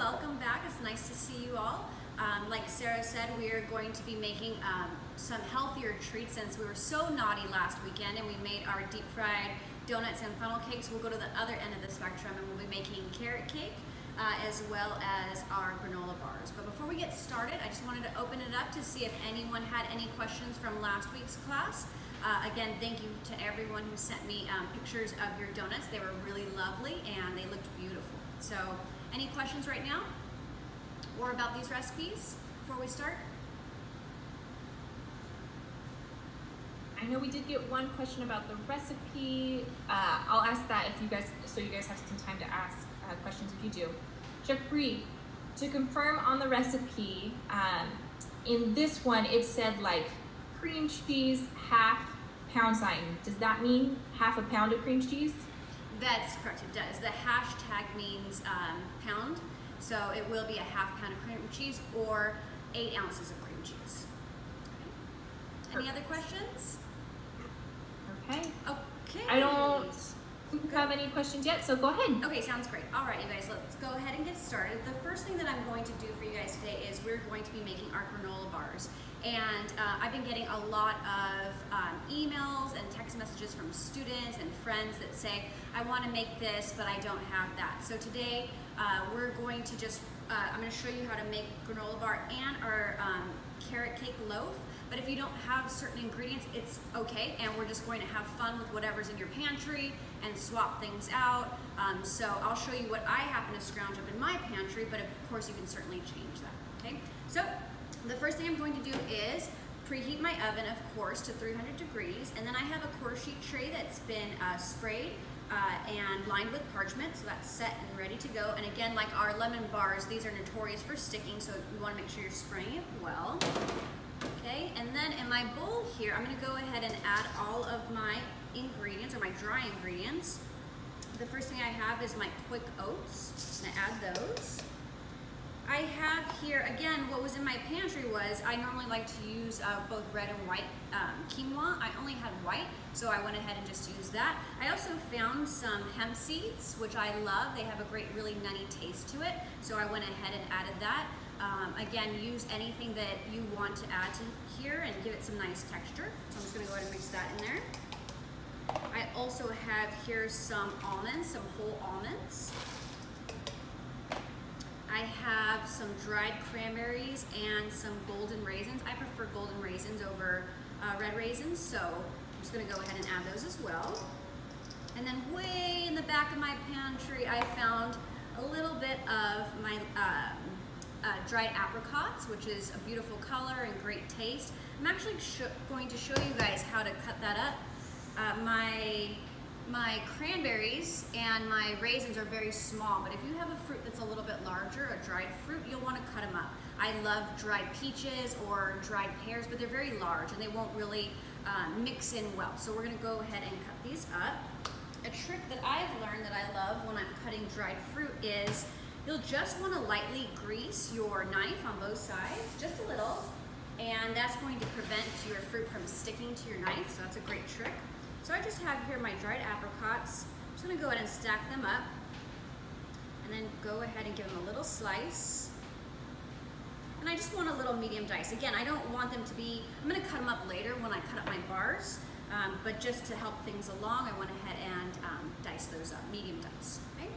welcome back. It's nice to see you all. Like Sarah said, we are going to be making some healthier treats since we were so naughty last weekend and we made our deep fried donuts and funnel cakes. We'll go to the other end of the spectrum and we'll be making carrot cake as well as our granola bars. But before we get started, I just wanted to open it up to see if anyone had any questions from last week's class. Again, thank you to everyone who sent me pictures of your donuts. They were really lovely and they looked beautiful. So any questions right now or about these recipes before we start? I know we did get one question about the recipe. I'll ask that if you guys, so you guys have some time to ask questions if you do. Chef Bree, to confirm on the recipe, in this one it said like cream cheese, ½ pound sign. Does that mean ½ a pound of cream cheese? That's correct, it does. The hashtag means pound, so it will be ½ pound of cream cheese or 8 ounces of cream cheese. Okay. Any other questions? Okay. Okay. I don't have any questions yet, so go ahead. Okay, sounds great. All right, you guys, let's go ahead and get started. The first thing that I'm going to do for you guys today is we're going to be making our granola bars. And I've been getting a lot of emails and text messages from students and friends that say, I want to make this, but I don't have that. So today we're going to just, I'm going to show you how to make granola bar and our carrot cake loaf. But if you don't have certain ingredients, it's okay. And we're just going to have fun with whatever's in your pantry and swap things out. So I'll show you what I happen to scrounge up in my pantry, but of course you can certainly change that, okay? So the first thing I'm going to do is preheat my oven, of course, to 300 degrees. And then I have a quarter sheet tray that's been sprayed and lined with parchment. So that's set and ready to go. And again, like our lemon bars, these are notorious for sticking. So you wanna make sure you're spraying it well. Okay, and then in my bowl here, I'm gonna go ahead and add all of my ingredients, or my dry ingredients. The first thing I have is my quick oats. I'm gonna add those. I have here, again, what was in my pantry was, I normally like to use both red and white quinoa. I only had white, so I went ahead and just used that. I also found some hemp seeds, which I love. They have a great, really nutty taste to it, so I went ahead and added that. Again, use anything that you want to add to here and give it some nice texture. So I'm just gonna go ahead and mix that in there. I also have here some almonds, some whole almonds. I have some dried cranberries and some golden raisins. I prefer golden raisins over red raisins, so I'm just gonna go ahead and add those as well. And then way in the back of my pantry, I found a little bit of my dried apricots, which is a beautiful color and great taste. I'm actually going to show you guys how to cut that up. My cranberries and my raisins are very small, but if you have a fruit that's a little bit larger, a dried fruit, you'll want to cut them up. I love dried peaches or dried pears, but they're very large and they won't really mix in well. So we're going to go ahead and cut these up. A trick that I've learned that I love when I'm cutting dried fruit is you'll just want to lightly grease your knife on both sides, just a little, and that's going to prevent your fruit from sticking to your knife, so that's a great trick. So I just have here my dried apricots. I'm just going to go ahead and stack them up, and then go ahead and give them a little slice. And I just want a little medium dice. Again, I don't want them to be, I'm going to cut them up later when I cut up my bars, but just to help things along, I went ahead and dice those up, medium dice. Okay?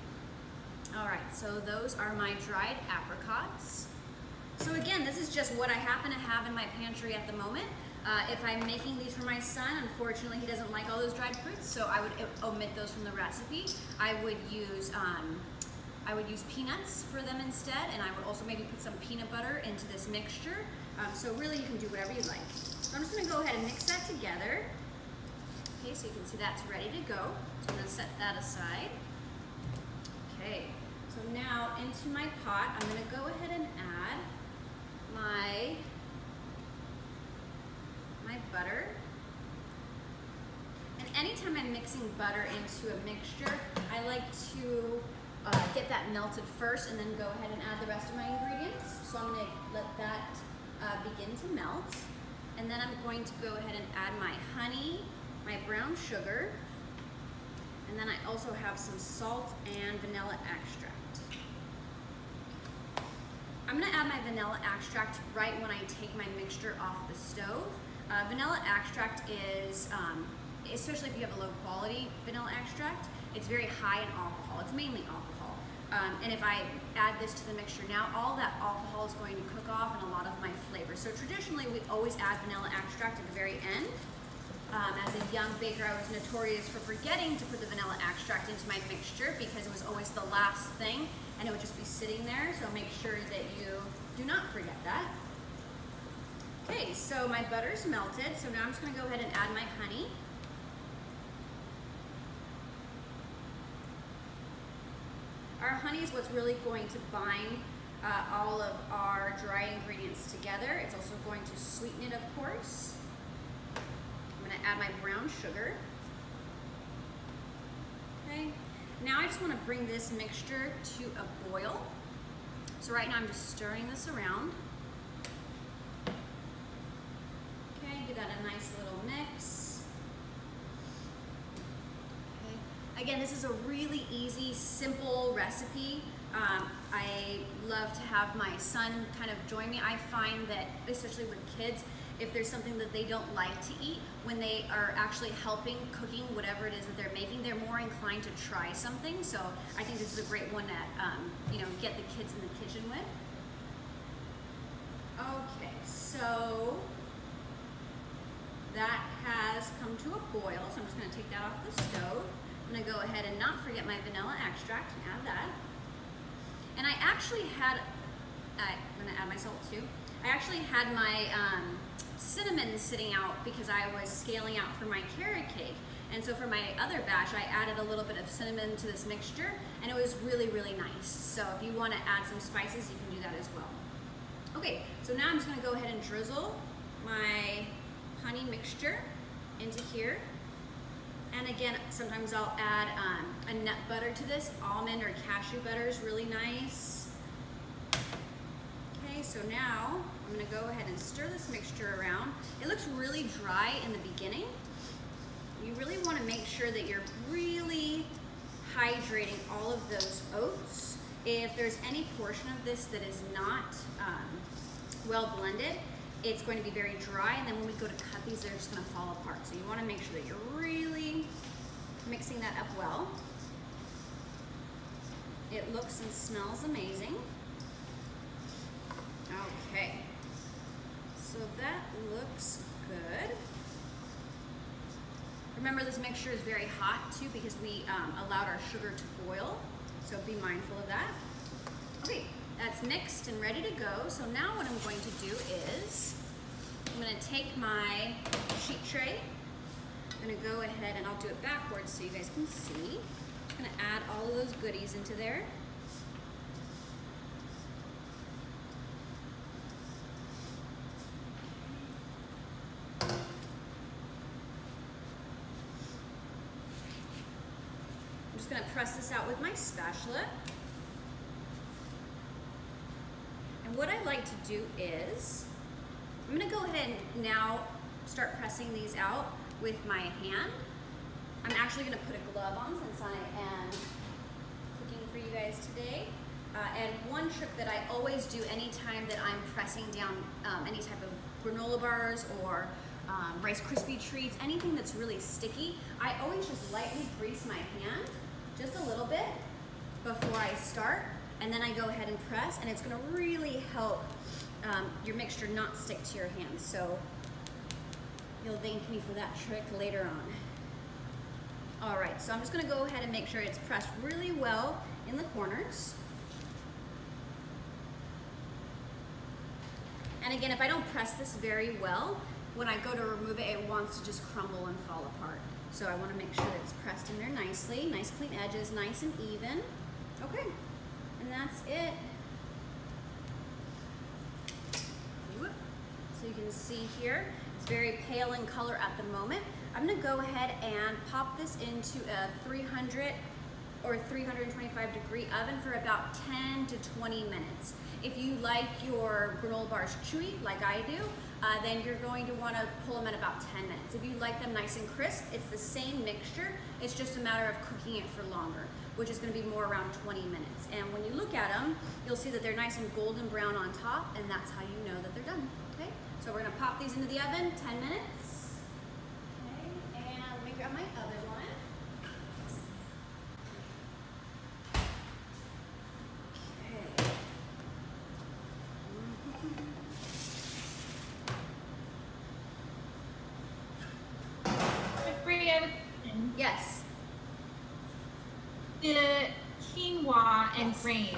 All right, so those are my dried apricots. So again, this is just what I happen to have in my pantry at the moment. If I'm making these for my son, unfortunately he doesn't like all those dried fruits, so I would omit those from the recipe. I would use peanuts for them instead, and I would also maybe put some peanut butter into this mixture. So really you can do whatever you like. So I'm just gonna go ahead and mix that together. Okay, so you can see that's ready to go. So I'm gonna set that aside. Okay, so now into my pot, I'm gonna go ahead and add my butter. And anytime I'm mixing butter into a mixture, I like to get that melted first and then go ahead and add the rest of my ingredients. So I'm going to let that begin to melt. And then I'm going to go ahead and add my honey, my brown sugar, and then I also have some salt and vanilla extract. I'm gonna add my vanilla extract right when I take my mixture off the stove. Vanilla extract is, especially if you have a low quality vanilla extract, it's very high in alcohol. It's mainly alcohol. And if I add this to the mixture now, all that alcohol is going to cook off and a lot of my flavors. So traditionally, we always add vanilla extract at the very end. As a young baker, I was notorious for forgetting to put the vanilla extract into my mixture because it was always the last thing and it would just be sitting there. So make sure that you do not forget that. Okay, so my butter's melted. So now I'm just gonna go ahead and add my honey. Our honey is what's really going to bind all of our dry ingredients together. It's also going to sweeten it, of course. Add my brown sugar. Okay, now I just want to bring this mixture to a boil. So right now I'm just stirring this around. Okay, give that a nice little mix. Okay, again, this is a really easy, simple recipe. I love to have my son kind of join me. I find that, especially with kids, if there's something that they don't like to eat, when they are actually helping cooking whatever it is that they're making, they're more inclined to try something. So I think this is a great one to get the kids in the kitchen with. Okay, so that has come to a boil. So I'm just gonna take that off the stove. I'm gonna go ahead and not forget my vanilla extract and add that. And I actually had, I'm gonna add my salt too. I actually had my cinnamon sitting out because I was scaling out for my carrot cake. And so for my other batch, I added a little bit of cinnamon to this mixture and it was really, really nice. So if you wanna add some spices, you can do that as well. Okay, so now I'm just gonna go ahead and drizzle my honey mixture into here. And again, sometimes I'll add a nut butter to this. Almond or cashew butter is really nice. Okay, so now I'm gonna go ahead and stir this mixture around. It looks really dry in the beginning. You really wanna make sure that you're really hydrating all of those oats. If there's any portion of this that is not well blended, it's going to be very dry, and then when we go to cut these, they're just gonna fall apart. So you wanna make sure that you're really mixing that up well. It looks and smells amazing. Okay, so that looks good. Remember, this mixture is very hot too because we allowed our sugar to boil, so be mindful of that. Okay, that's mixed and ready to go. So now what I'm going to do is I'm gonna take my sheet tray. I'm gonna go ahead and I'll do it backwards so you guys can see. I'm gonna add all of those goodies into there. I'm just gonna press this out with my spatula. And what I like to do is, I'm gonna go ahead and now start pressing these out with my hand. I'm actually gonna put a glove on since I am cooking for you guys today. And one trick that I always do anytime that I'm pressing down any type of granola bars or Rice Krispie treats, anything that's really sticky, I always just lightly grease my hand just a little bit before I start, and then I go ahead and press, and it's gonna really help your mixture not stick to your hands. So you'll thank me for that trick later on. All right, so I'm just gonna go ahead and make sure it's pressed really well in the corners. And again, if I don't press this very well, when I go to remove it, it wants to just crumble and fall apart. So I want to make sure that it's pressed in there nicely. Nice clean edges, nice and even. Okay, and that's it. So you can see here, it's very pale in color at the moment. I'm gonna go ahead and pop this into a 300 or 325 degree oven for about 10 to 20 minutes. If you like your granola bars chewy, like I do, then you're going to want to pull them in about 10 minutes. If you like them nice and crisp, it's the same mixture. It's just a matter of cooking it for longer, which is going to be more around 20 minutes. And when you look at them, you'll see that they're nice and golden brown on top, and that's how you know that they're done. Okay, so we're going to pop these into the oven, 10 minutes. Okay, and let me grab my other one. Yes. The quinoa and grains,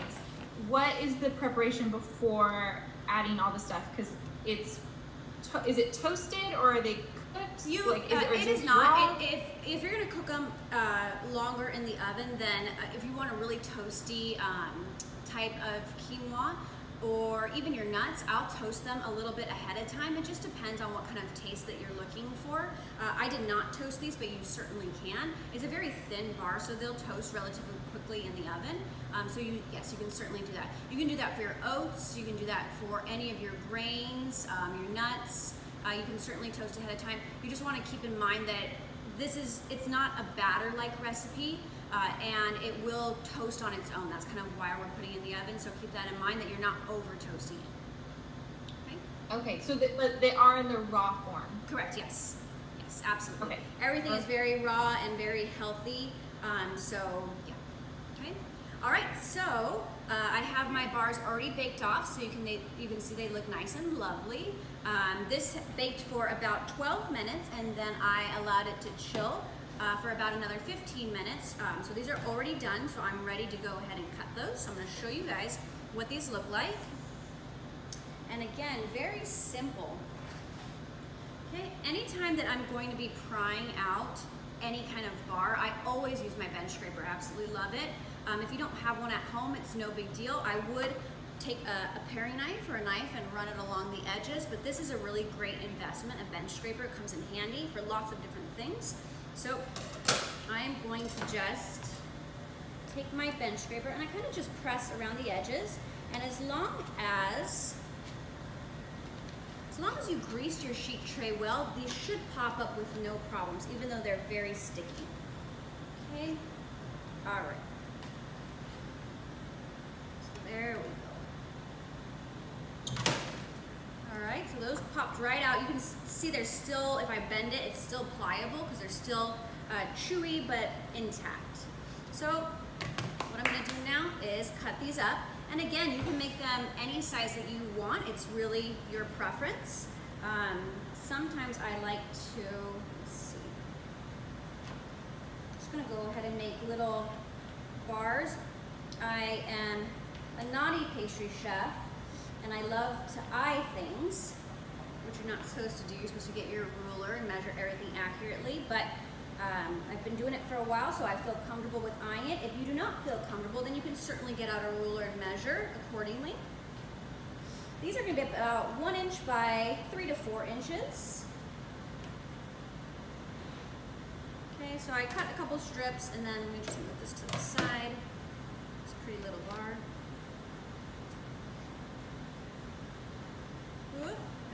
what is the preparation before adding all the stuff? Because it's, is it toasted or are they cooked? You, like, is it not. If you're going to cook them longer in the oven, then if you want a really toasty type of quinoa, or even your nuts, I'll toast them a little bit ahead of time. It just depends on what kind of taste that you're looking for. I did not toast these, but you certainly can. It's a very thin bar, so they'll toast relatively quickly in the oven. So yes, you can certainly do that. You can do that for your oats, you can do that for any of your grains, your nuts. You can certainly toast ahead of time. You just want to keep in mind that it's not a batter-like recipe. And it will toast on its own. That's kind of why we're putting it in the oven, so keep that in mind that you're not over toasting it. Okay, so they are in the raw form? Correct, yes. Yes, absolutely. Okay. Everything is very raw and very healthy, so yeah. Okay. All right, so I have my bars already baked off, so you can see they look nice and lovely. This baked for about 12 minutes, and then I allowed it to chill for about another 15 minutes. So these are already done, so I'm ready to go ahead and cut those. So I'm going to show you guys what these look like. And again, very simple. Okay, anytime that I'm going to be prying out any kind of bar, I always use my bench scraper. I absolutely love it. If you don't have one at home, it's no big deal. I would take a paring knife or a knife and run it along the edges, but this is a really great investment. A bench scraper comes in handy for lots of different things. So I'm going to just take my bench scraper and I kind of just press around the edges. And as long as you grease your sheet tray well, these should pop up with no problems, even though they're very sticky. Okay, all right. So there we go. All right, so those popped right out. You can see they're still, if I bend it, it's still pliable because they're still chewy but intact. So what I'm gonna do now is cut these up. And again, you can make them any size that you want. It's really your preference. Sometimes I like to, let's see. I'm just gonna go ahead and make little bars. I am a naughty pastry chef. And I love to eye things, which you're not supposed to do. You're supposed to get your ruler and measure everything accurately, but I've been doing it for a while, so I feel comfortable with eyeing it. If you do not feel comfortable, then you can certainly get out a ruler and measure accordingly. These are gonna be about 1 inch by 3 to 4 inches. Okay, so I cut a couple strips, and then let me just move this to the side. It's a pretty little bar.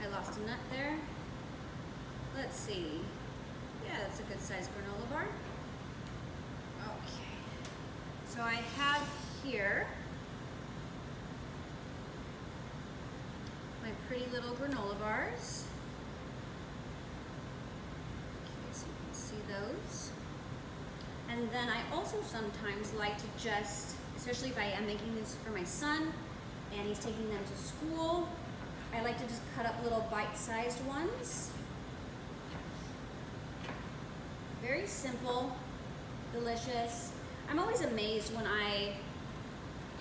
I lost a nut there. Let's see. Yeah, that's a good size granola bar. Okay. So I have here my pretty little granola bars. Okay, so you can see those. And then I also sometimes like to just, especially if I am making this for my son and he's taking them to school, I like to just cut up little bite-sized ones. Very simple, delicious. I'm always amazed when I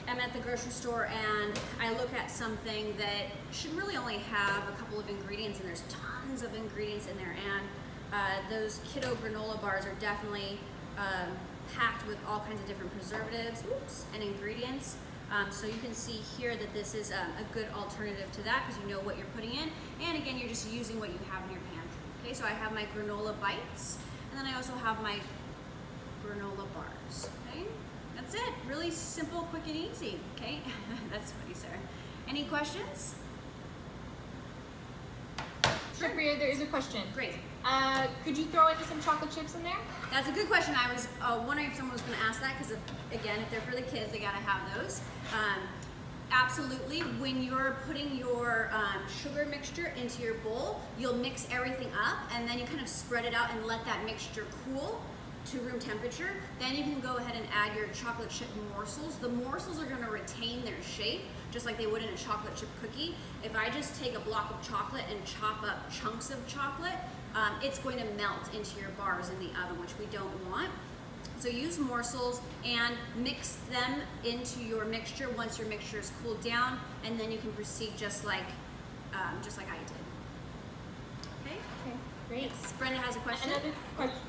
am at the grocery store and I look at something that should really only have a couple of ingredients, and there's tons of ingredients in there, and those kiddo granola bars are definitely packed with all kinds of different preservatives and ingredients. So you can see here that this is a good alternative to that because you know what you're putting in. And again, you're just using what you have in your pantry. Okay, so I have my granola bites, and then I also have my granola bars. Okay, That's it. Really simple, quick, and easy. Okay? That's funny, sir. Any questions? Sure, Bria, there is a question. Great. Could you throw in some chocolate chips in there? That's a good question. I was wondering if someone was going to ask that because, again, if they're for the kids, they got to have those. Absolutely. When you're putting your sugar mixture into your bowl, you'll mix everything up and then you kind of spread it out and let that mixture cool to room temperature. Then you can go ahead and add your chocolate chip morsels. The morsels are going to retain their shape just like they would in a chocolate chip cookie. If I just take a block of chocolate and chop up chunks of chocolate, it's going to melt into your bars in the oven, which we don't want. So use morsels and mix them into your mixture once your mixture is cooled down, and then you can proceed just like I did. Okay? Okay, great. Yes. Brenda has a question. Another question.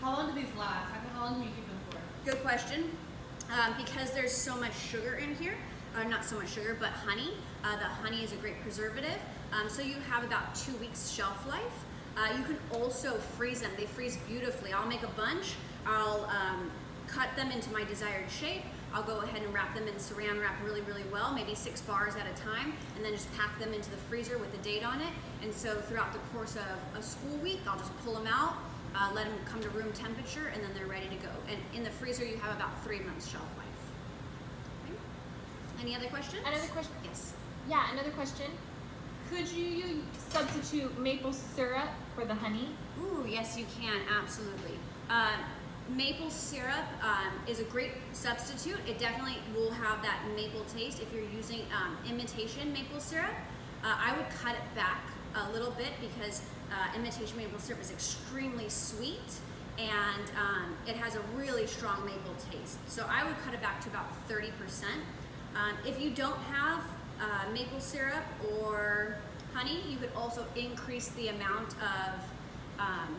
How long do these last? How long do you keep them for? Good question. Because there's so much sugar in here, not so much sugar, but honey. The honey is a great preservative. So you have about 2 weeks shelf life. You can also freeze them. They freeze beautifully. I'll make a bunch. I'll cut them into my desired shape. I'll go ahead and wrap them in saran wrap really, really well, maybe 6 bars at a time, and then just pack them into the freezer with the date on it. And so throughout the course of a school week, I'll just pull them out, let them come to room temperature, and then they're ready to go. And in the freezer, you have about 3 months shelf life. Okay. Any other questions? Another question? Yes. Yeah, another question. Could you substitute maple syrup for the honey? Ooh, yes, you can, absolutely. Maple syrup is a great substitute. It definitely will have that maple taste if you're using imitation maple syrup. I would cut it back a little bit because imitation maple syrup is extremely sweet and it has a really strong maple taste. So I would cut it back to about 30%. If you don't have maple syrup or honey, you could also increase the amount of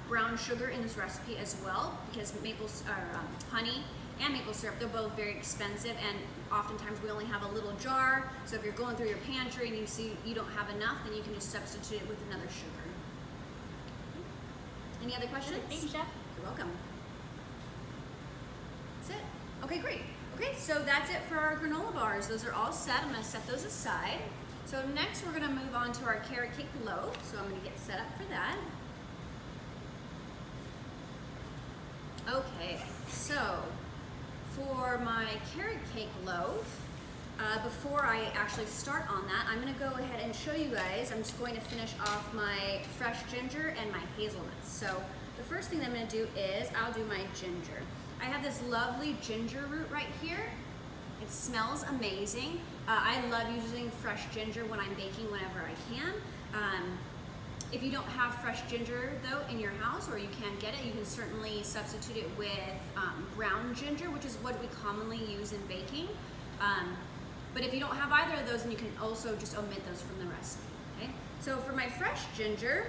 brown sugar in this recipe as well, because honey and maple syrup, they're both very expensive, and oftentimes we only have a little jar. So if you're going through your pantry and you see you don't have enough, then you can just substitute it with another sugar. Any other questions? Thank you, Chef. You're welcome. That's it. Okay, great. Okay, so that's it for our granola bars. Those are all set. I'm going to set those aside. So next we're going to move on to our carrot cake loaf. So I'm going to get set up for that. Okay, so for my carrot cake loaf, before I actually start on that, I'm going to go ahead and show you guys. I'm just going to finish off my fresh ginger and my hazelnuts. So the first thing that I'm going to do is I'll do my ginger. I have this lovely ginger root right here. It smells amazing. I love using fresh ginger when I'm baking whenever I can. If you don't have fresh ginger though in your house, or you can't get it, you can certainly substitute it with ground ginger, which is what we commonly use in baking. But if you don't have either of those, then you can also just omit those from the recipe. Okay? So for my fresh ginger,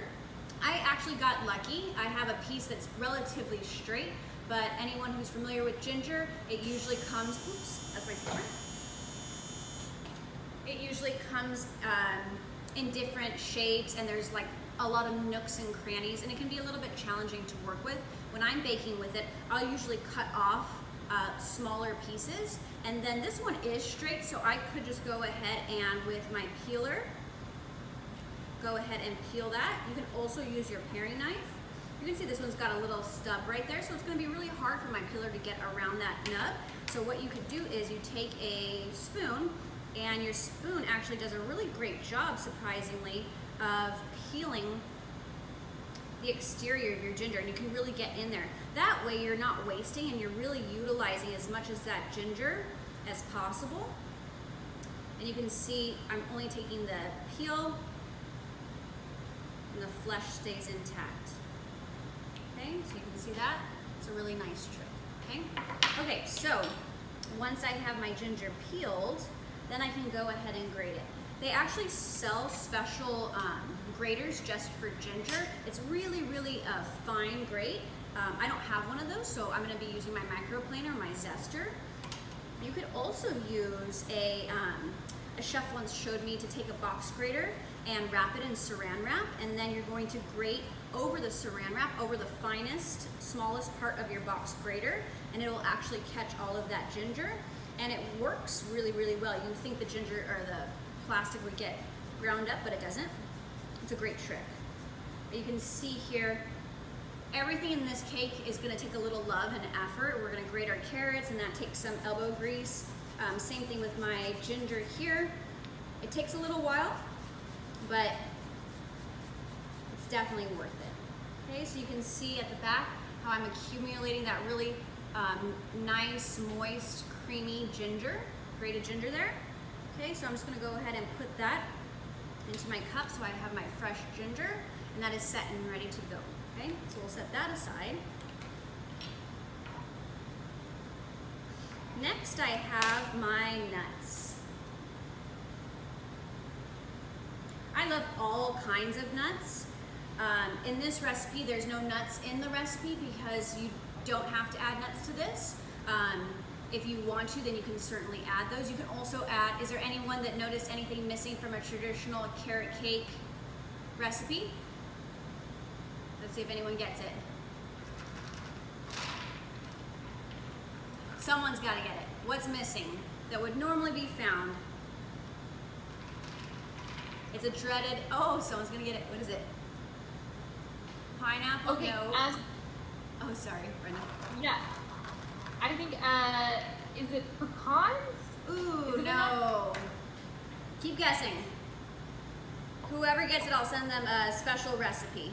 I actually got lucky. I have a piece that's relatively straight, but anyone who's familiar with ginger, it usually comes, oops, that's my fork. It usually comes in different shapes, and there's like a lot of nooks and crannies, and it can be a little bit challenging to work with. When I'm baking with it, I'll usually cut off smaller pieces, and then this one is straight, so I could just go ahead and with my peeler, go ahead and peel that. You can also use your paring knife. You can see this one's got a little stub right there, so it's going to be really hard for my peeler to get around that nub. So what you could do is you take a spoon, and your spoon actually does a really great job, surprisingly, of peeling the exterior of your ginger, and you can really get in there. That way you're not wasting, and you're really utilizing as much as that ginger as possible. And you can see I'm only taking the peel, and the flesh stays intact. Okay, so you can see that. It's a really nice trick, okay? Okay, so once I have my ginger peeled, then I can go ahead and grate it. They actually sell special graters just for ginger. It's really, really a fine grate. I don't have one of those, so I'm gonna be using my microplaner, my zester. You could also use a chef once showed me to take a box grater and wrap it in saran wrap, and then you're going to grate over the saran wrap, over the finest, smallest part of your box grater, and it will actually catch all of that ginger, and it works really, really well. You think the ginger or the plastic would get ground up, but it doesn't. It's a great trick. But you can see here, everything in this cake is gonna take a little love and effort. We're gonna grate our carrots, and that takes some elbow grease. Same thing with my ginger here. It takes a little while, but it's definitely worth it. Okay, so you can see at the back how I'm accumulating that really nice, moist, creamy ginger, grated ginger there. Okay, so I'm just gonna go ahead and put that into my cup so I have my fresh ginger, and that is set and ready to go. Okay, so we'll set that aside. Next, I have my nuts. I love all kinds of nuts. In this recipe, there's no nuts in the recipe because you don't have to add nuts to this. If you want to, then you can certainly add those. You can also add, is there anyone that noticed anything missing from a traditional carrot cake recipe? Let's see if anyone gets it. Someone's got to get it. What's missing that would normally be found? It's a dreaded, oh, someone's going to get it. What is it? Pineapple? Okay, no. Oh, sorry, Brenda. Yeah. I think, is it pecans? Ooh, no. Keep guessing. Whoever gets it, I'll send them a special recipe.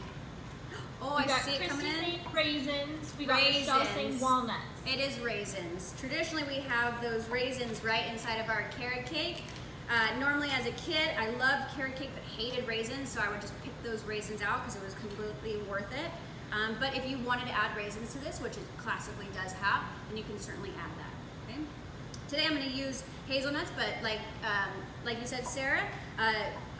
Oh, I see it coming in. Raisins. We got Michelle saying walnuts. It is raisins. Traditionally, we have those raisins right inside of our carrot cake. Normally, as a kid, I loved carrot cake but hated raisins, so I would just pick those raisins out because it was completely worth it. But if you wanted to add raisins to this, which it classically does have, then you can certainly add that. Okay? Today, I'm going to use hazelnuts, but like you said, Sarah,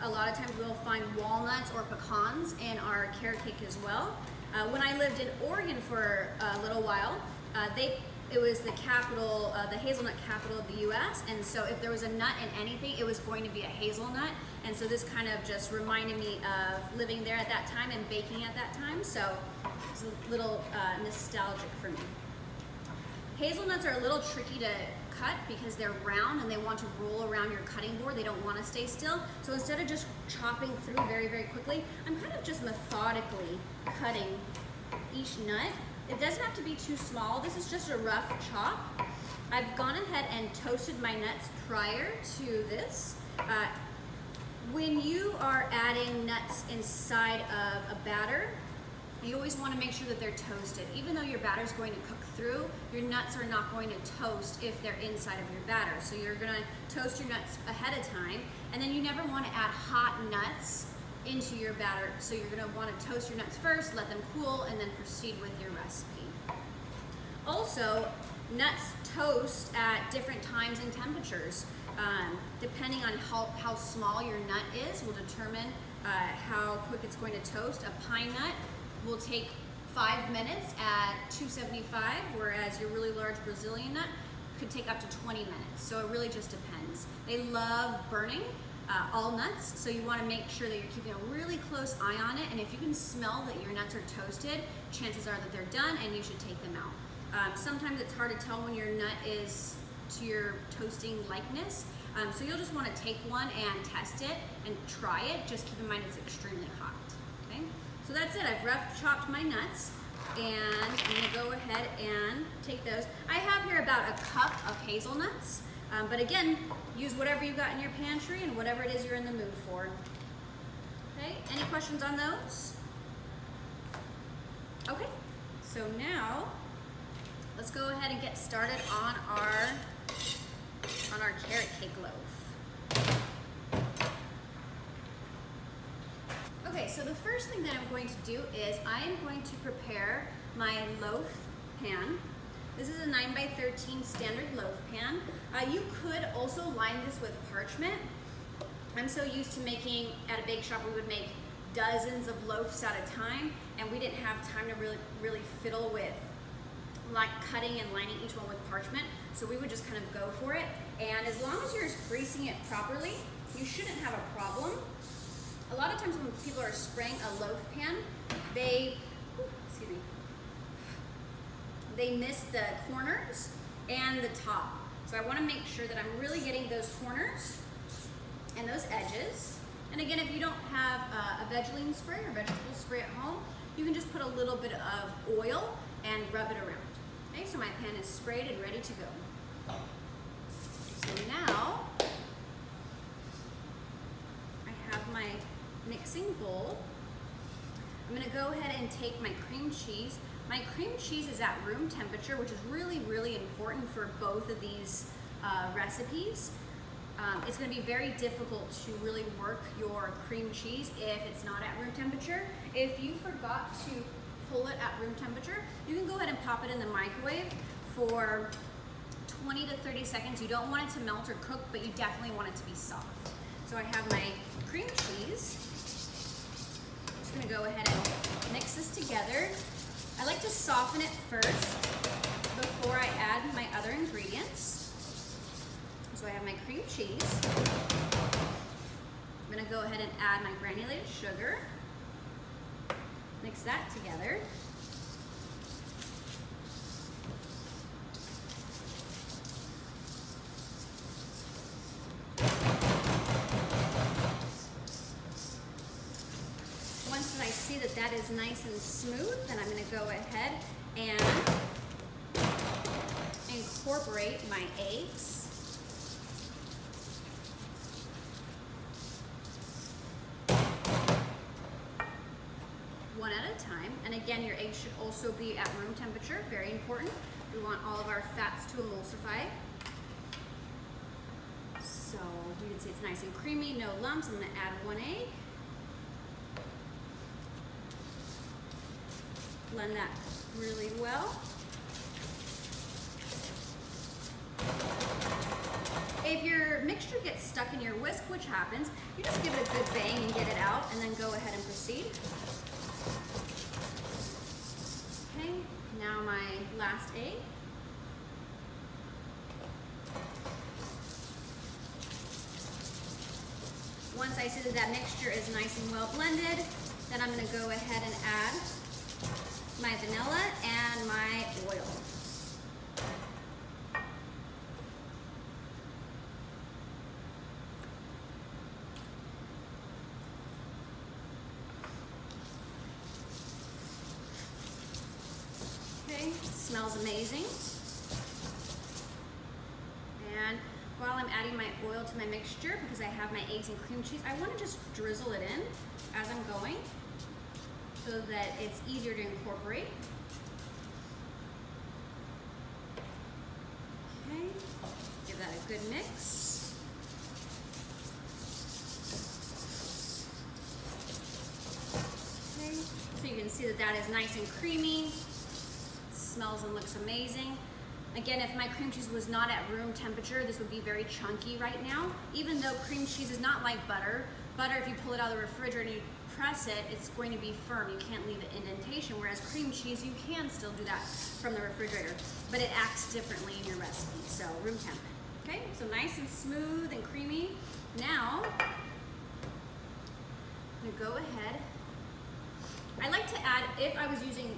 a lot of times we'll find walnuts or pecans in our carrot cake as well. When I lived in Oregon for a little while, it was the capital, the hazelnut capital of the U.S., and so if there was a nut in anything, it was going to be a hazelnut, and so this kind of just reminded me of living there at that time and baking at that time, so it's a little nostalgic for me. Hazelnuts are a little tricky to cut because they're round and they want to roll around your cutting board. They don't want to stay still. So instead of just chopping through very, very quickly, I'm kind of just methodically cutting each nut. It doesn't have to be too small. This is just a rough chop. I've gone ahead and toasted my nuts prior to this. When you are adding nuts inside of a batter, you always want to make sure that they're toasted. Even though your batter is going to cook through, your nuts are not going to toast if they're inside of your batter. So you're going to toast your nuts ahead of time, and then you never want to add hot nuts into your batter. So you're going to want to toast your nuts first, let them cool, and then proceed with your recipe. Also, nuts toast at different times and temperatures. Depending on how small your nut is will determine how quick it's going to toast. A pine nut will take 5 minutes at 275, whereas your really large Brazilian nut could take up to 20 minutes. So it really just depends. They love burning all nuts, so you want to make sure that you're keeping a really close eye on it, and if you can smell that your nuts are toasted, chances are that they're done and you should take them out. Sometimes it's hard to tell when your nut is to your toasting likeness, so you'll just want to take one and test it and try it. Just keep in mind it's extremely hot. Okay? So that's it. I've rough chopped my nuts, and I'm gonna go ahead and take those. I have here about a cup of hazelnuts, but again, use whatever you got in your pantry and whatever it is you're in the mood for. Okay, any questions on those? Okay, so now let's go ahead and get started on our carrot cake loaf. Okay, so the first thing that I'm going to do is I'm going to prepare my loaf pan. This is a 9x13 standard loaf pan. You could also line this with parchment. I'm so used to making, at a bake shop, we would make dozens of loaves at a time, and we didn't have time to really fiddle with like cutting and lining each one with parchment, so we would just kind of go for it. And as long as you're greasing it properly, you shouldn't have a problem. A lot of times when people are spraying a loaf pan, they miss the corners and the top. So I want to make sure that I'm really getting those corners and those edges. And again, if you don't have a Vegalene spray or vegetable spray at home, you can just put a little bit of oil and rub it around. Okay, so my pan is sprayed and ready to go. So now, I have my mixing bowl. I'm gonna go ahead and take my cream cheese. My cream cheese is at room temperature, which is really, really important for both of these recipes. It's gonna be very difficult to really work your cream cheese if it's not at room temperature. If you forgot to pull it at room temperature, you can go ahead and pop it in the microwave for 20 to 30 seconds. You don't want it to melt or cook, but you definitely want it to be soft. So I have my cream cheese. I'm just gonna go ahead and mix this together. I like to soften it first before I add my other ingredients. So I have my cream cheese. I'm gonna go ahead and add my granulated sugar. Mix that together. Once I see that that is nice and smooth, then I'm going to go ahead and incorporate my eggs. One at a time. And again, your eggs should also be at room temperature, very important. We want all of our fats to emulsify. So you can see it's nice and creamy, no lumps. I'm going to add one egg. Blend that really well. If your mixture gets stuck in your whisk, which happens, you just give it a good bang and get it out, and then go ahead and proceed. Okay, now my last egg. Once I see that that mixture is nice and well blended, then I'm going to go ahead and add my vanilla and my oil. Okay, smells amazing. And while I'm adding my oil to my mixture, because I have my eggs and cream cheese, I want to just drizzle it in as I'm going, so that it's easier to incorporate. Okay, give that a good mix. Okay, so you can see that that is nice and creamy. It smells and looks amazing. Again, if my cream cheese was not at room temperature, this would be very chunky right now. Even though cream cheese is not like butter, if you pull it out of the refrigerator and you press it, it's going to be firm. You can't leave an indentation, whereas cream cheese, you can still do that from the refrigerator, but it acts differently in your recipe, so room temp. Okay, so nice and smooth and creamy. Now, I'm gonna go ahead. I like to add, if I was using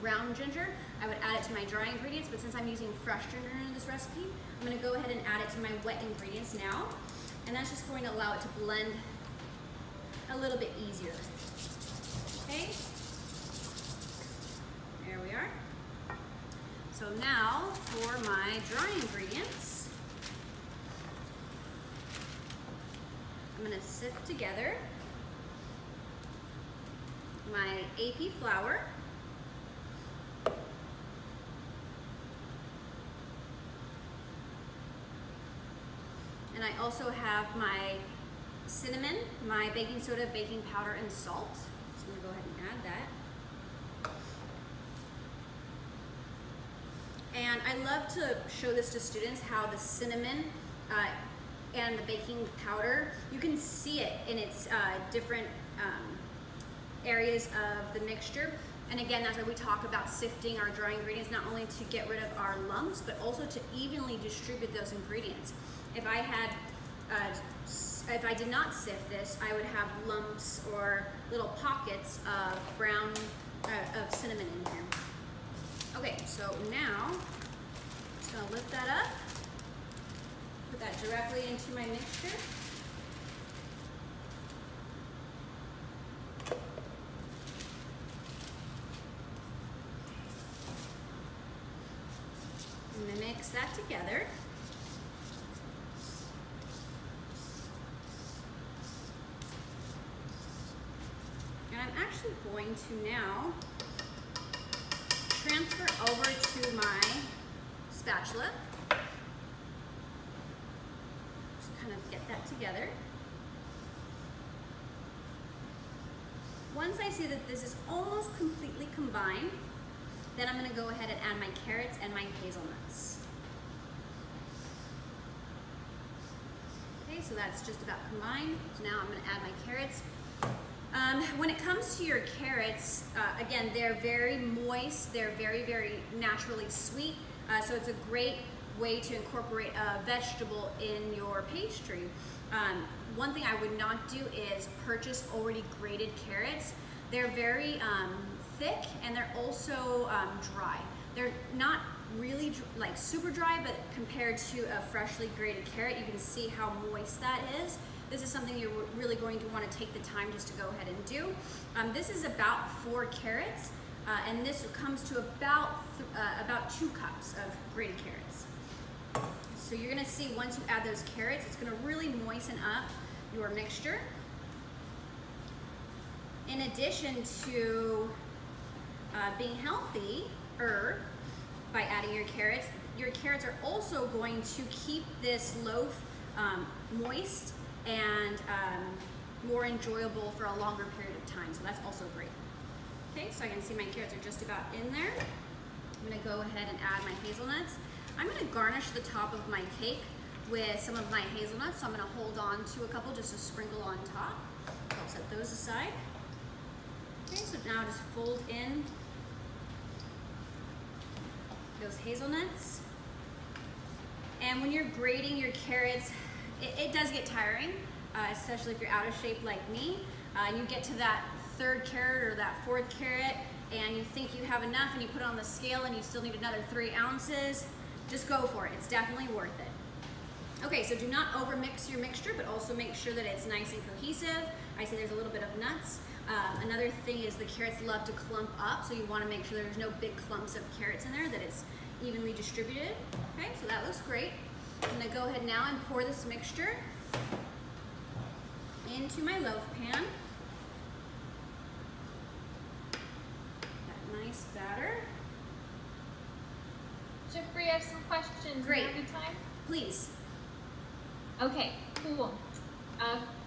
ground ginger, I would add it to my dry ingredients, but since I'm using fresh ginger in this recipe, I'm gonna go ahead and add it to my wet ingredients now, and that's just going to allow it to blend a little bit easier. Okay, there we are. So now for my dry ingredients, I'm going to sift together my AP flour, and I also have my cinnamon, my baking soda, baking powder, and salt. So I'm gonna go ahead and add that. And I love to show this to students, how the cinnamon and the baking powder, you can see it in its different areas of the mixture. And again, that's why we talk about sifting our dry ingredients, not only to get rid of our lumps, but also to evenly distribute those ingredients. If I did not sift this, I would have lumps or little pockets of brown, of cinnamon in here. Okay, so now I'm just gonna lift that up, put that directly into my mixture. I'm gonna mix that together. Going to now transfer over to my spatula to kind of get that together. Once I see that this is almost completely combined, then I'm going to go ahead and add my carrots and my hazelnuts. Okay, so that's just about combined. So now I'm going to add my carrots. When it comes to your carrots, again, they're very moist, they're very, very naturally sweet, so it's a great way to incorporate a vegetable in your pastry. One thing I would not do is purchase already grated carrots. They're very thick, and they're also dry. They're not really like super dry, but compared to a freshly grated carrot, you can see how moist that is. This is something you're really going to want to take the time just to go ahead and do. This is about 4 carrots, and this comes to about 2 cups of grated carrots. So you're going to see once you add those carrots, it's going to really moisten up your mixture. In addition to being healthier by adding your carrots are also going to keep this loaf moist and more enjoyable for a longer period of time, so that's also great. Okay, so I can see my carrots are just about in there. I'm gonna go ahead and add my hazelnuts. I'm gonna garnish the top of my cake with some of my hazelnuts, so I'm gonna hold on to a couple just to sprinkle on top. I'll set those aside. Okay, so now just fold in those hazelnuts. And when you're grating your carrots, it does get tiring, especially if you're out of shape like me. You get to that 3rd carrot or that 4th carrot, and you think you have enough, and you put it on the scale, and you still need another 3 ounces. Just go for it. It's definitely worth it. Okay, so do not overmix your mixture, but also make sure that it's nice and cohesive. I see there's a little bit of nuts. Another thing is the carrots love to clump up, so you want to make sure there's no big clumps of carrots in there, that it's evenly distributed. Okay, so that looks great. I'm going to go ahead now and pour this mixture into my loaf pan. That nice batter. Chef Bri, I have some questions. Great. Do you have time? Please. Okay, cool.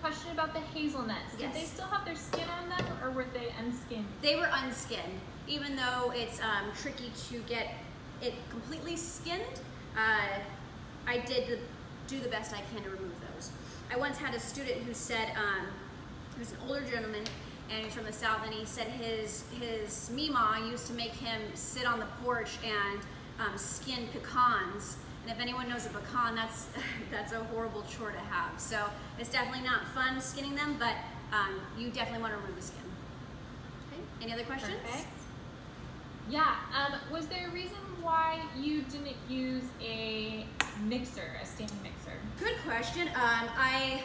Question about the hazelnuts. Yes. Did they still have their skin on them, or were they unskinned? They were unskinned, even though it's tricky to get it completely skinned. I did do the best I can to remove those. I once had a student who said, he was an older gentleman and he's from the South, and he said his Meemaw used to make him sit on the porch and skin pecans. And if anyone knows a pecan, that's a horrible chore to have. So it's definitely not fun skinning them, but you definitely want to remove the skin. Okay. Any other questions? Perfect. Yeah, was there a reason why you didn't use a mixer, a standing mixer? Good question. I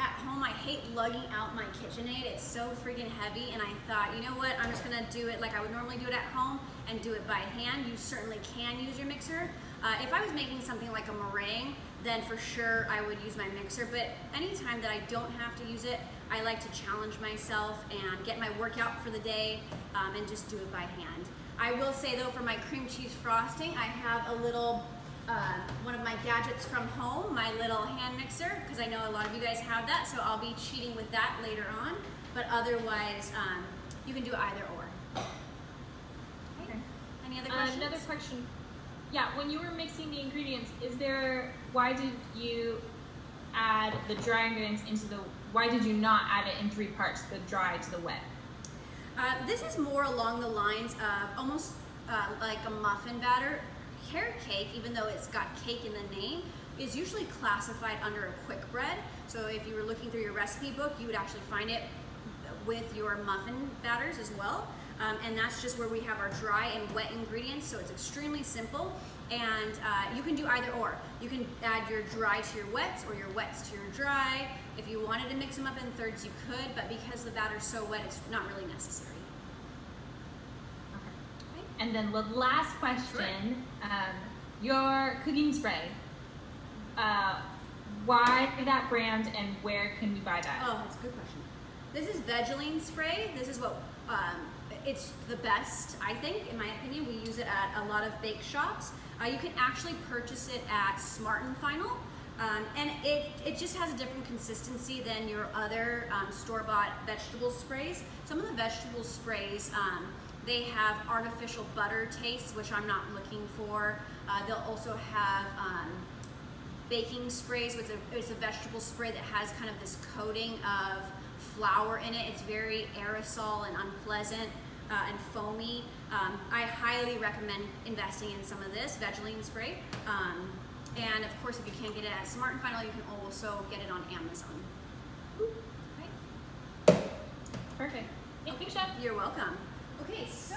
at home, I hate lugging out my KitchenAid. It's so freaking heavy, and I thought, you know what, I'm just gonna do it like I would normally do it at home and do it by hand. You certainly can use your mixer. If I was making something like a meringue, then for sure I would use my mixer, but anytime that I don't have to use it, I like to challenge myself and get my workout for the day and just do it by hand. I will say though, for my cream cheese frosting, I have a little, one of my gadgets from home, my little hand mixer, because I know a lot of you guys have that, so I'll be cheating with that later on, but otherwise, you can do either or. Okay. Any other questions? Another question. Yeah, when you were mixing the ingredients, why did you add the dry ingredients into the why did you not add it in three parts, the dry to the wet? This is more along the lines of almost like a muffin batter. Carrot cake, even though it's got cake in the name, is usually classified under a quick bread. So if you were looking through your recipe book, you would actually find it with your muffin batters as well. And that's just where we have our dry and wet ingredients, so it's extremely simple. And you can do either or. You can add your dry to your wets or your wets to your dry. If you wanted to mix them up in thirds, you could, but because the batter's so wet, it's not really necessary. Okay. Okay. And then the last question, your cooking spray. Why that brand and where can we buy that? Oh, that's a good question. This is Vegalene spray. This is what, it's the best, I think, in my opinion. We use it at a lot of bake shops. You can actually purchase it at Smart and Final. And it just has a different consistency than your other store-bought vegetable sprays. Some of the vegetable sprays, they have artificial butter taste, which I'm not looking for. They'll also have baking sprays, which is a vegetable spray that has kind of this coating of flour in it. It's very aerosol and unpleasant and foamy. I highly recommend investing in some of this Vegalene spray. And of course, if you can't get it at Smart and Final, you can also get it on Amazon. Okay. Perfect. Thank you, Chef. You're welcome. Okay, so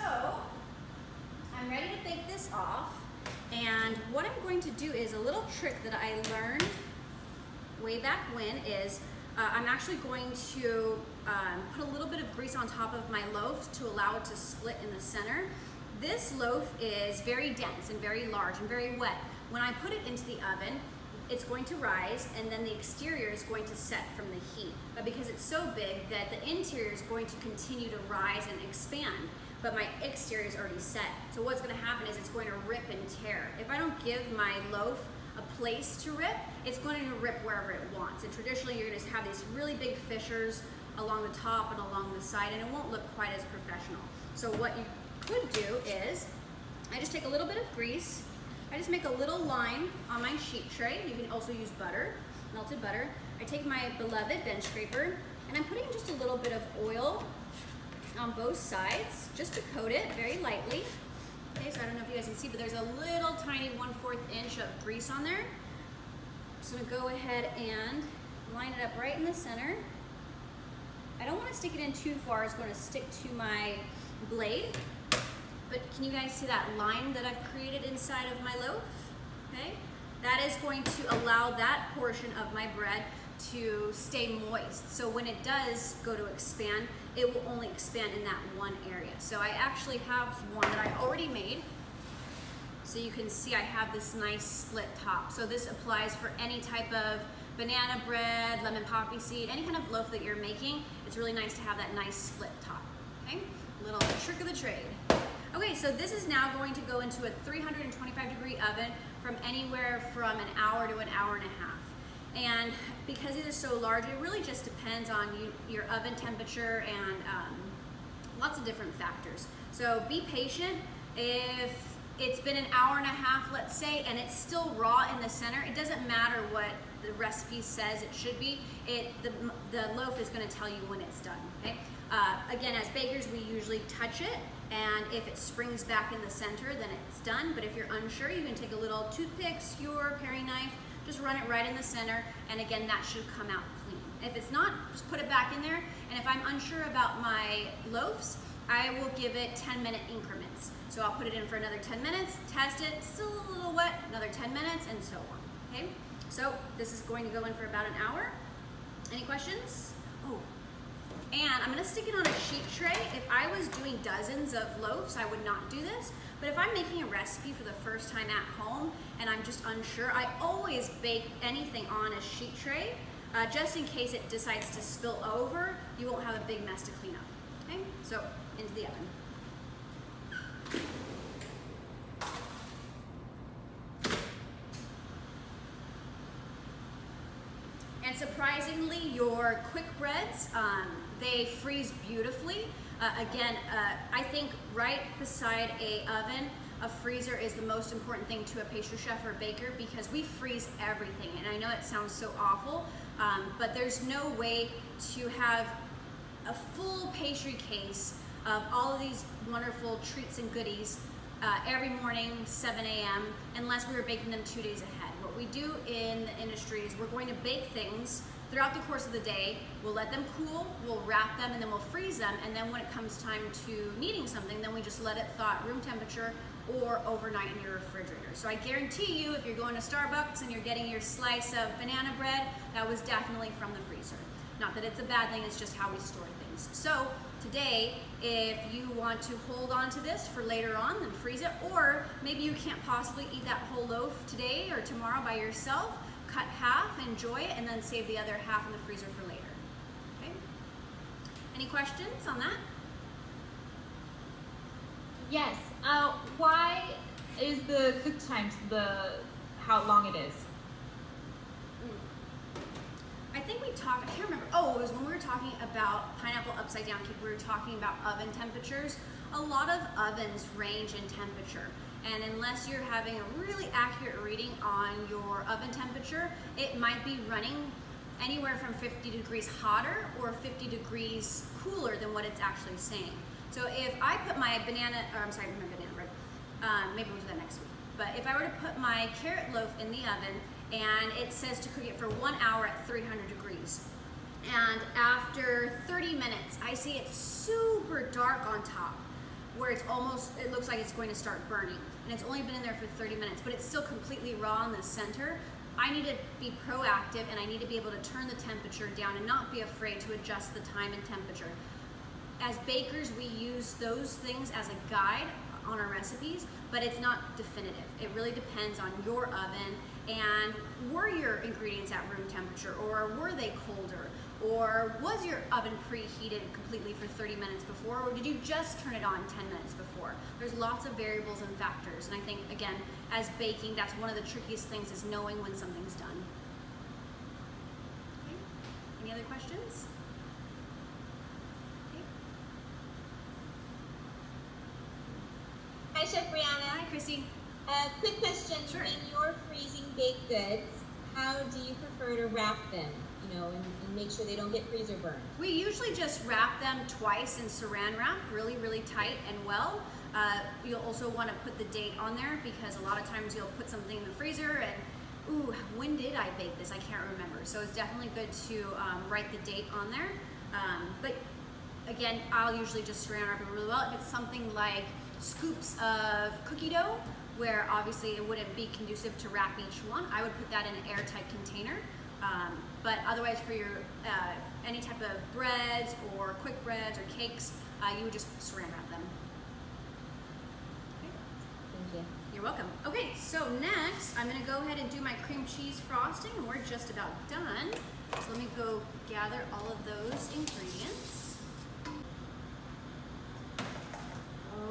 I'm ready to bake this off. And what I'm going to do is a little trick that I learned way back when is I'm actually going to put a little bit of grease on top of my loaf to allow it to split in the center. This loaf is very dense and very large and very wet. When I put it into the oven, it's going to rise and then the exterior is going to set from the heat. But because it's so big that the interior is going to continue to rise and expand. But my exterior is already set. So what's gonna happen is it's going to rip and tear. If I don't give my loaf a place to rip, it's going to rip wherever it wants. And traditionally, you're gonna have these really big fissures along the top and along the side, and it won't look quite as professional. So what you could do is, I just take a little bit of grease, I just make a little line on my sheet tray. You can also use butter, melted butter. I take my beloved bench scraper, and I'm putting just a little bit of oil on both sides, just to coat it very lightly. Okay, so I don't know if you guys can see, but there's a little tiny 1/4 inch of grease on there. I'm just gonna go ahead and line it up right in the center. I don't wanna stick it in too far, it's gonna stick to my blade. But can you guys see that line that I've created inside of my loaf? Okay, that is going to allow that portion of my bread to stay moist. So when it does go to expand, it will only expand in that one area. So I actually have one that I already made. So you can see I have this nice split top. So this applies for any type of banana bread, lemon poppy seed, any kind of loaf that you're making. It's really nice to have that nice split top, okay? Little trick of the trade. Okay, so this is now going to go into a 325-degree oven from anywhere from an hour to an hour and a half. And because it is so large, it really just depends on your oven temperature and lots of different factors. So be patient. If it's been an hour and a half, let's say, and it's still raw in the center, it doesn't matter what the recipe says it should be. The loaf is gonna tell you when it's done, okay? Again, as bakers, we usually touch it, and if it springs back in the center, then it's done. But if you're unsure, you can take a little toothpick, skewer, paring knife, just run it right in the center, and again, that should come out clean. If it's not, just put it back in there, and if I'm unsure about my loaves, I will give it 10-minute increments. So I'll put it in for another 10 minutes, test it, still a little wet, another 10 minutes, and so on, okay? So this is going to go in for about an hour. Any questions? Oh, and I'm gonna stick it on a sheet tray. If I was doing dozens of loaves, I would not do this. But if I'm making a recipe for the first time at home and I'm just unsure, I always bake anything on a sheet tray just in case it decides to spill over. You won't have a big mess to clean up. Okay, so into the oven. And surprisingly, your quick breads, they freeze beautifully. Again, I think right beside a oven a freezer is the most important thing to a pastry chef or baker, because we freeze everything. And I know it sounds so awful, but there's no way to have a full pastry case of all of these wonderful treats and goodies every morning, 7 a.m., unless we were baking them 2 days ahead. What we do in the industry is we're going to bake things throughout the course of the day. We'll let them cool, we'll wrap them, and then we'll freeze them. And then when it comes time to needing something, then we just let it thaw at room temperature or overnight in your refrigerator. So I guarantee you, if you're going to Starbucks and you're getting your slice of banana bread, that was definitely from the freezer. Not that it's a bad thing, it's just how we store things. So today, if you want to hold on to this for later on, then freeze it. Or maybe you can't possibly eat that whole loaf today or tomorrow by yourself. Cut half, enjoy it, and then save the other half in the freezer for later, okay? Any questions on that? Yes, why is the cook times how long it is? I think we talked, I can't remember, oh, it was when we were talking about pineapple upside down cake, we were talking about oven temperatures. A lot of ovens range in temperature. And unless you're having a really accurate reading on your oven temperature, it might be running anywhere from 50 degrees hotter or 50 degrees cooler than what it's actually saying. So if I put my banana, or I'm sorry, my banana bread, maybe we'll do that next week. But if I were to put my carrot loaf in the oven and it says to cook it for 1 hour at 300 degrees, and after 30 minutes, I see it's super dark on top, where it's almost, it looks like it's going to start burning. And it's only been in there for 30 minutes, but it's still completely raw in the center. I need to be proactive, and I need to be able to turn the temperature down and not be afraid to adjust the time and temperature. As bakers, we use those things as a guide on our recipes, but it's not definitive. It really depends on your oven, and were your ingredients at room temperature, or were they colder? Or was your oven preheated completely for 30 minutes before, or did you just turn it on 10 minutes before? There's lots of variables and factors, and I think, again, as baking, that's one of the trickiest things, is knowing when something's done. Okay. Any other questions? Okay. Hi, Chef Briana. Hi, Chrissy. Quick question. Sure. In your freezing baked goods, how do you prefer to wrap them? And make sure they don't get freezer burned. We usually just wrap them twice in saran wrap, really, really tight and well. You'll also want to put the date on there, because a lot of times you'll put something in the freezer and, ooh, when did I bake this? I can't remember. So it's definitely good to write the date on there. But again, I'll usually just saran wrap it really well. If it's something like scoops of cookie dough, where obviously it wouldn't be conducive to wrap each one, I would put that in an airtight container. But otherwise, for your any type of breads or quick breads or cakes, you would just saran wrap them. Okay. Thank you. You're welcome. Okay, so next I'm gonna go ahead and do my cream cheese frosting, and we're just about done. So let me go gather all of those ingredients.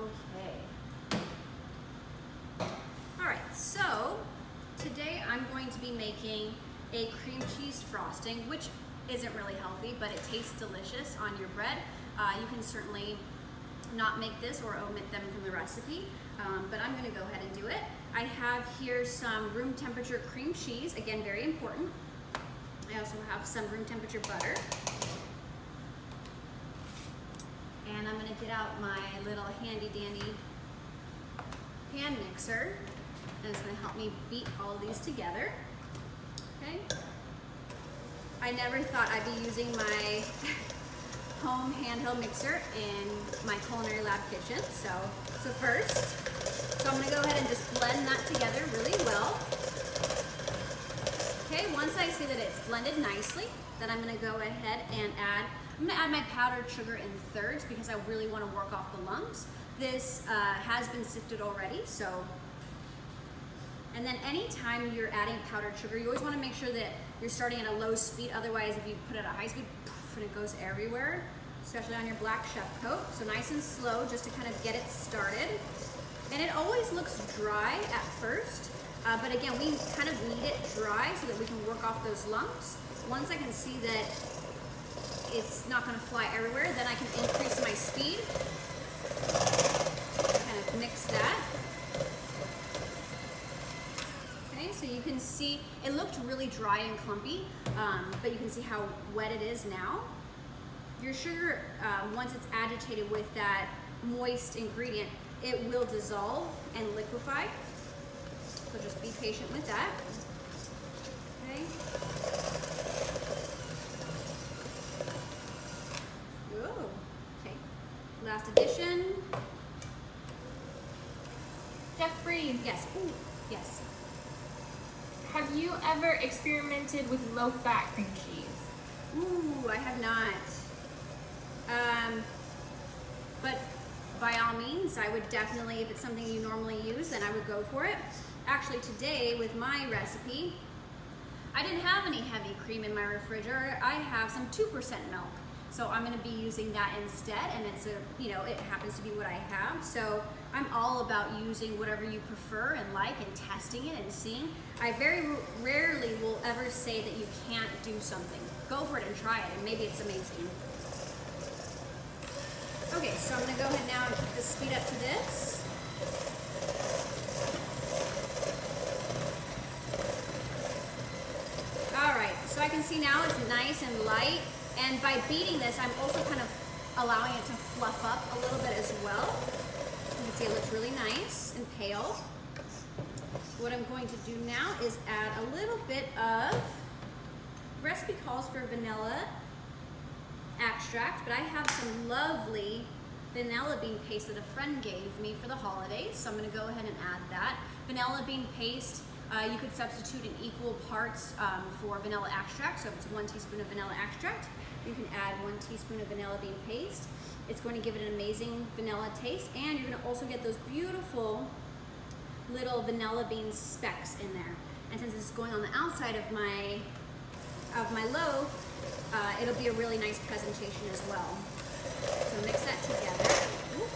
Okay. All right, so today I'm going to be making a cream cheese frosting, which isn't really healthy, but it tastes delicious on your bread. You can certainly not make this or omit them from the recipe, but I'm gonna go ahead and do it. I have here some room temperature cream cheese, again, very important. I also have some room temperature butter. And I'm gonna get out my little handy dandy hand mixer, and it's gonna help me beat all these together. Okay. I never thought I'd be using my home handheld mixer in my culinary lab kitchen, so it's a first. So I'm gonna go ahead and just blend that together really well. Okay, once I see that it's blended nicely, then I'm gonna go ahead and I'm gonna add my powdered sugar in thirds, because I really wanna work off the lumps. This has been sifted already, so. And then anytime you're adding powdered sugar, you always want to make sure that you're starting at a low speed. Otherwise, if you put it at a high speed, poof, and it goes everywhere, especially on your black chef coat. So nice and slow, just to kind of get it started. And it always looks dry at first, but again, we kind of need it dry so that we can work off those lumps. Once I can see that it's not going to fly everywhere, then I can increase my speed. Kind of mix that. you can see it looked really dry and clumpy, but you can see how wet it is now. Your sugar, once it's agitated with that moist ingredient, it will dissolve and liquefy. So just be patient with that. Okay. Ooh. Okay. Last addition. Chef Bree. Yes. Ooh. Yes. Have you ever experimented with low-fat cream cheese? Ooh, I have not. But by all means, I would definitely, if it's something you normally use, then I would go for it. Actually, today with my recipe, I didn't have any heavy cream in my refrigerator. I have some 2% milk, so I'm going to be using that instead. And it's a, you know, it happens to be what I have. So I'm all about using whatever you prefer and like, and testing it and seeing. I very rarely will ever say that you can't do something. Go for it and try it, and maybe it's amazing. Okay, so I'm going to go ahead now and put the speed up to this. All right, so I can see now it's nice and light. And by beating this, I'm also kind of allowing it to fluff up a little bit as well. You can see it looks really nice and pale. What I'm going to do now is add a little bit of, the recipe calls for vanilla extract, but I have some lovely vanilla bean paste that a friend gave me for the holidays, so I'm going to go ahead and add that. Vanilla bean paste, you could substitute in equal parts for vanilla extract, so if it's 1 teaspoon of vanilla extract, you can add 1 teaspoon of vanilla bean paste. It's going to give it an amazing vanilla taste, and you're going to also get those beautiful little vanilla bean specks in there. And since it's going on the outside of my loaf, it'll be a really nice presentation as well. So mix that together. Ooh.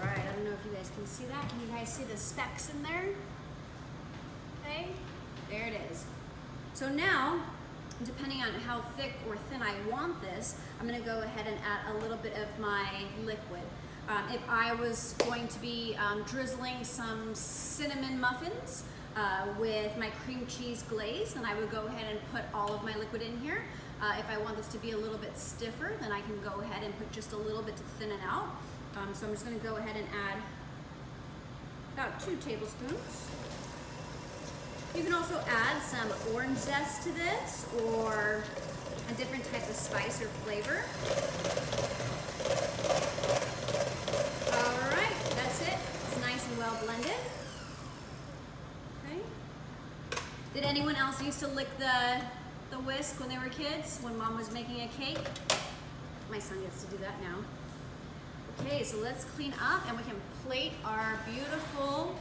All right, I don't know if you guys can see that. Can you guys see the specks in there? Okay, there it is. So now, depending on how thick or thin I want this, I'm gonna go ahead and add a little bit of my liquid. If I was going to be drizzling some cinnamon muffins with my cream cheese glaze, then I would go ahead and put all of my liquid in here. If I want this to be a little bit stiffer, then I can go ahead and put just a little bit to thin it out. So I'm just going to go ahead and add about 2 tablespoons. You can also add some orange zest to this, or a different type of spice or flavor. Well blended. Okay. Did anyone else used to lick the whisk when they were kids, when mom was making a cake? My son gets to do that now. Okay, so let's clean up and we can plate our beautiful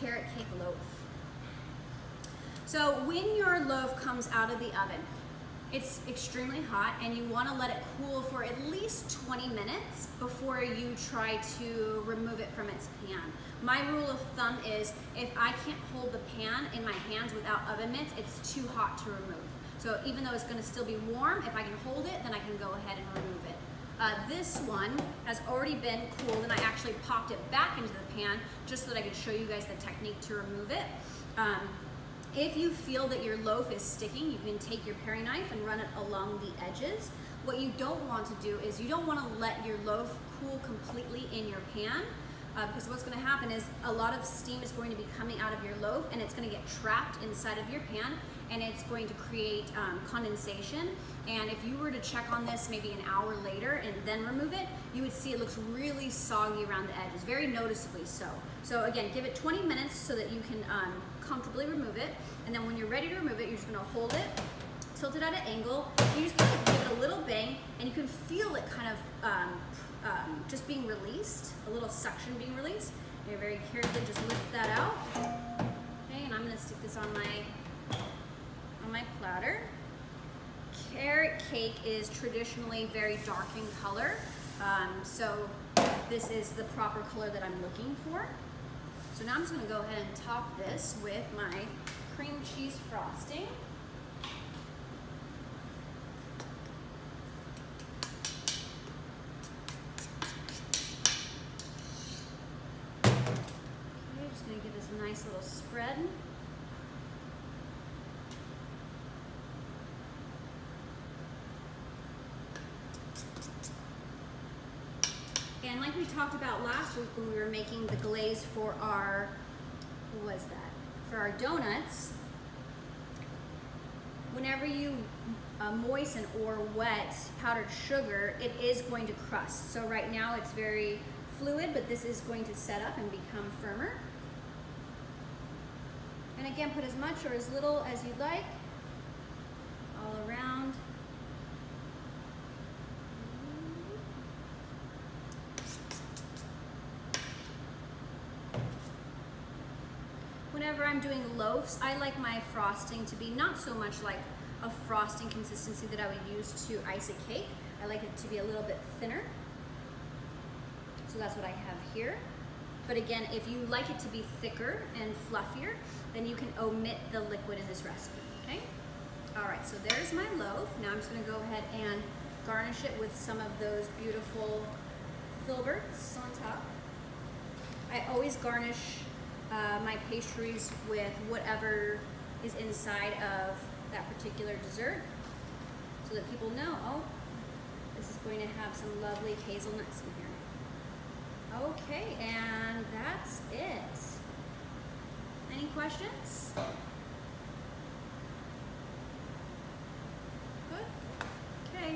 carrot cake loaf. So when your loaf comes out of the oven, it's extremely hot, and you want to let it cool for at least 20 minutes before you try to remove it from its pan. My rule of thumb is, if I can't hold the pan in my hands without oven mitts, it's too hot to remove. So even though it's going to still be warm, if I can hold it, then I can go ahead and remove it. This one has already been cooled, and I actually popped it back into the pan just so that I could show you guys the technique to remove it. If you feel that your loaf is sticking, you can take your paring knife and run it along the edges. What you don't want to do is, you don't want to let your loaf cool completely in your pan, because what's going to happen is a lot of steam is going to be coming out of your loaf, and it's going to get trapped inside of your pan, and it's going to create condensation. And if you were to check on this maybe an hour later and then remove it, you would see it looks really soggy around the edges, very noticeably so. So again, give it 20 minutes so that you can comfortably remove it, and then when you're ready to remove it, you're just going to hold it, tilt it at an angle, and you just kind of give it a little bang, and you can feel it kind of just being released, a little suction being released. And you're very carefully just lift that out. Okay, and I'm going to stick this on my platter. Carrot cake is traditionally very dark in color, so this is the proper color that I'm looking for. So now I'm just going to go ahead and top this with my cream cheese frosting. It's a nice little spread. And like we talked about last week when we were making the glaze for our, what was that? For our donuts, whenever you moisten or wet powdered sugar, it is going to crust. So right now it's very fluid, but this is going to set up and become firmer. And again, put as much or as little as you'd like all around. Whenever I'm doing loaves, I like my frosting to be not so much like a frosting consistency that I would use to ice a cake. I like it to be a little bit thinner. So that's what I have here. But again, if you like it to be thicker and fluffier, then you can omit the liquid in this recipe, okay? All right, so there's my loaf. Now I'm just gonna go ahead and garnish it with some of those beautiful filberts on top. I always garnish my pastries with whatever is inside of that particular dessert so that people know, oh, this is going to have some lovely hazelnuts in here. Okay, and that's it. Any questions? Good. Okay,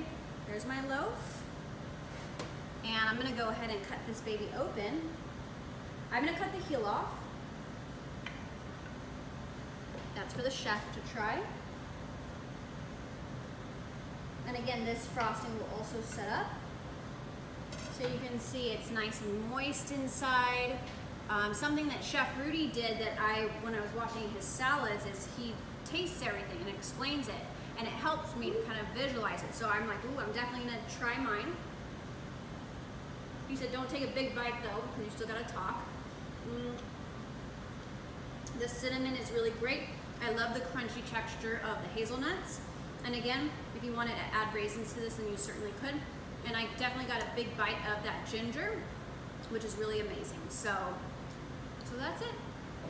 there's my loaf. And I'm gonna go ahead and cut this baby open. I'm gonna cut the heel off. That's for the chef to try. And again, this frosting will also set up. So you can see it's nice and moist inside. Something that Chef Rudy did that when I was watching his salads is he tastes everything and explains it, and it helps me to kind of visualize it. So I'm like, ooh, I'm definitely gonna try mine. He said don't take a big bite though, because you still gotta talk. The cinnamon is really great. I love the crunchy texture of the hazelnuts. And again, if you wanted to add raisins to this, then you certainly could. And I definitely got a big bite of that ginger, which is really amazing. So that's it.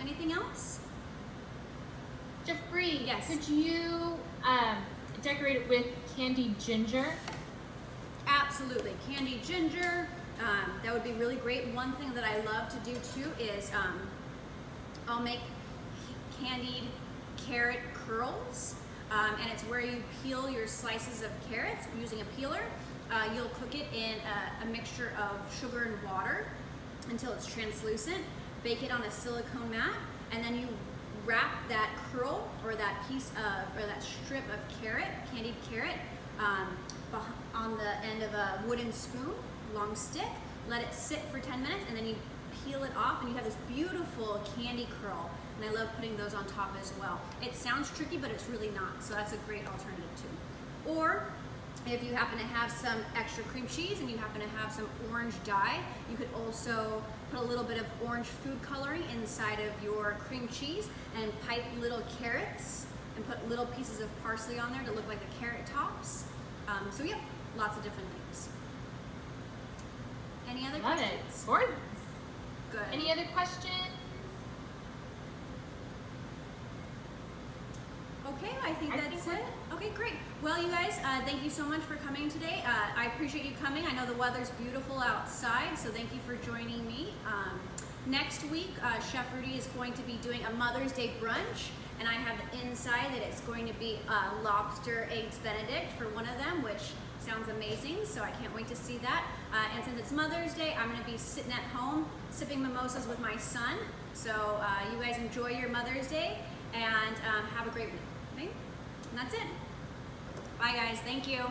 Anything else? Chef Bree, yes. Could you decorate it with candied ginger? Absolutely, candied ginger. That would be really great. One thing that I love to do too is I'll make candied carrot curls, and it's where you peel your slices of carrots using a peeler. You'll cook it in a mixture of sugar and water until it's translucent, bake it on a silicone mat, and then you wrap that curl or that piece of, or that strip of carrot, candied carrot, on the end of a wooden spoon, long stick, let it sit for 10 minutes, and then you peel it off and you have this beautiful candy curl. And I love putting those on top as well. It sounds tricky, but it's really not, so that's a great alternative too. Or, if you happen to have some extra cream cheese and you happen to have some orange dye, you could also put a little bit of orange food coloring inside of your cream cheese and pipe little carrots and put little pieces of parsley on there to look like the carrot tops. So yeah, lots of different things. Any other questions? Love it. Good. Any other questions? Okay, I think that's it. Okay, great. Well, you guys, thank you so much for coming today. I appreciate you coming. I know the weather's beautiful outside, so thank you for joining me. Next week, Chef Rudy is going to be doing a Mother's Day brunch, and I have the inside that it's going to be lobster eggs Benedict for one of them, which sounds amazing, so I can't wait to see that. And since it's Mother's Day, I'm gonna be sitting at home sipping mimosas with my son. So you guys enjoy your Mother's Day, and have a great week. And that's it. Bye guys, thank you.